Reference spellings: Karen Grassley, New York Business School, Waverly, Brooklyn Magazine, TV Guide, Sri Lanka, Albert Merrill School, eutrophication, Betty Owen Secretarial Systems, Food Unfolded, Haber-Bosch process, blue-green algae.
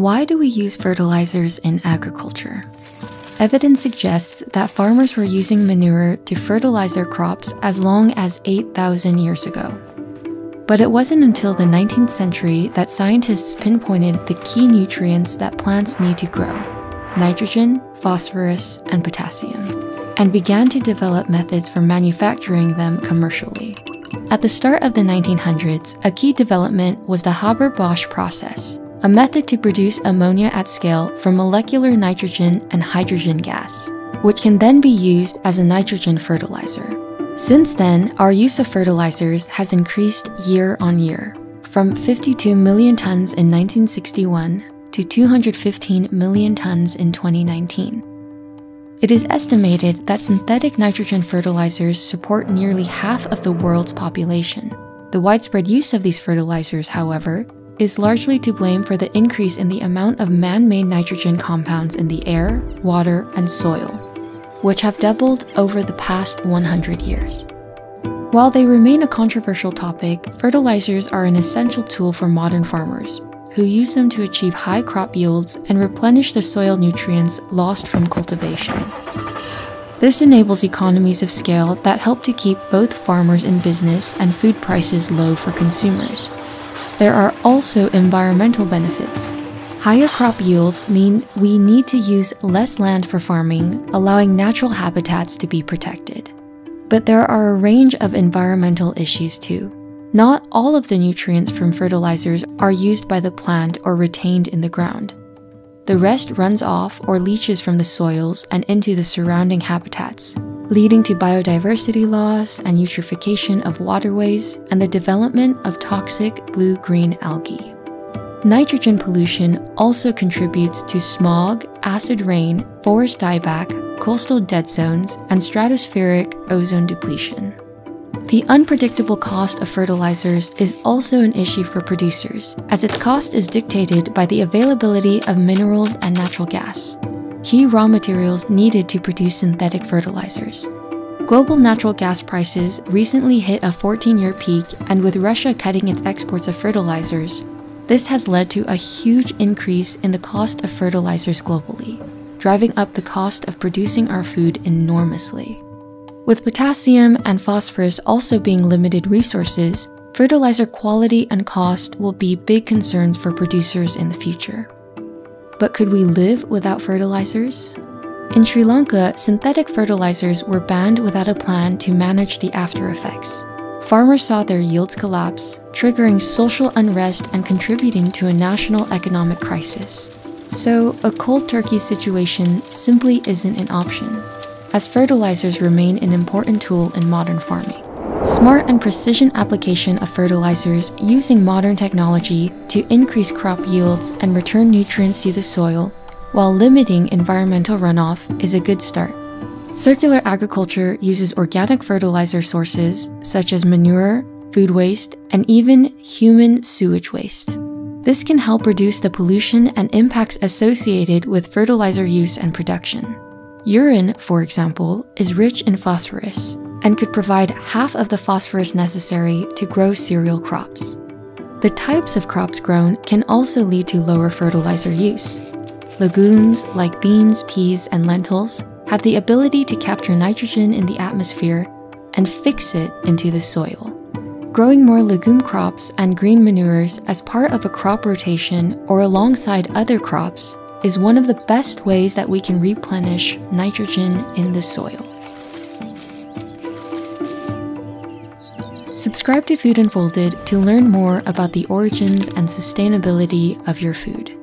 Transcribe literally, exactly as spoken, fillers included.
Why do we use fertilizers in agriculture? Evidence suggests that farmers were using manure to fertilize their crops as long as eight thousand years ago. But it wasn't until the nineteenth century that scientists pinpointed the key nutrients that plants need to grow: nitrogen, phosphorus, and potassium, and began to develop methods for manufacturing them commercially. At the start of the nineteen hundreds, a key development was the Haber-Bosch process, a method to produce ammonia at scale from molecular nitrogen and hydrogen gas, which can then be used as a nitrogen fertilizer. Since then, our use of fertilizers has increased year on year, from fifty-two million tons in nineteen sixty-one to two hundred fifteen million tons in twenty nineteen. It is estimated that synthetic nitrogen fertilizers support nearly half of the world's population. The widespread use of these fertilizers, however, is largely to blame for the increase in the amount of man-made nitrogen compounds in the air, water, and soil, which have doubled over the past one hundred years. While they remain a controversial topic, fertilizers are an essential tool for modern farmers, who use them to achieve high crop yields and replenish the soil nutrients lost from cultivation. This enables economies of scale that help to keep both farmers in business and food prices low for consumers. There are also environmental benefits. Higher crop yields mean we need to use less land for farming, allowing natural habitats to be protected. But there are a range of environmental issues too. Not all of the nutrients from fertilizers are used by the plant or retained in the ground. The rest runs off or leaches from the soils and into the surrounding habitats, leading to biodiversity loss and eutrophication of waterways and the development of toxic blue-green algae. Nitrogen pollution also contributes to smog, acid rain, forest dieback, coastal dead zones, and stratospheric ozone depletion. The unpredictable cost of fertilizers is also an issue for producers, as its cost is dictated by the availability of minerals and natural gas, key raw materials needed to produce synthetic fertilizers. Global natural gas prices recently hit a fourteen-year peak, and with Russia cutting its exports of fertilizers, this has led to a huge increase in the cost of fertilizers globally, driving up the cost of producing our food enormously. With potassium and phosphorus also being limited resources, fertilizer quality and cost will be big concerns for producers in the future. But could we live without fertilizers? In Sri Lanka, synthetic fertilizers were banned without a plan to manage the after effects. Farmers saw their yields collapse, triggering social unrest and contributing to a national economic crisis. So, a cold turkey situation simply isn't an option, as fertilizers remain an important tool in modern farming. Smart and precision application of fertilizers using modern technology to increase crop yields and return nutrients to the soil while limiting environmental runoff is a good start. Circular agriculture uses organic fertilizer sources such as manure, food waste, and even human sewage waste. This can help reduce the pollution and impacts associated with fertilizer use and production. Urine, for example, is rich in phosphorus, and could provide half of the phosphorus necessary to grow cereal crops. The types of crops grown can also lead to lower fertilizer use. Legumes like beans, peas, and lentils have the ability to capture nitrogen in the atmosphere and fix it into the soil. Growing more legume crops and green manures as part of a crop rotation or alongside other crops is one of the best ways that we can replenish nitrogen in the soil. Subscribe to Food Unfolded to learn more about the origins and sustainability of your food.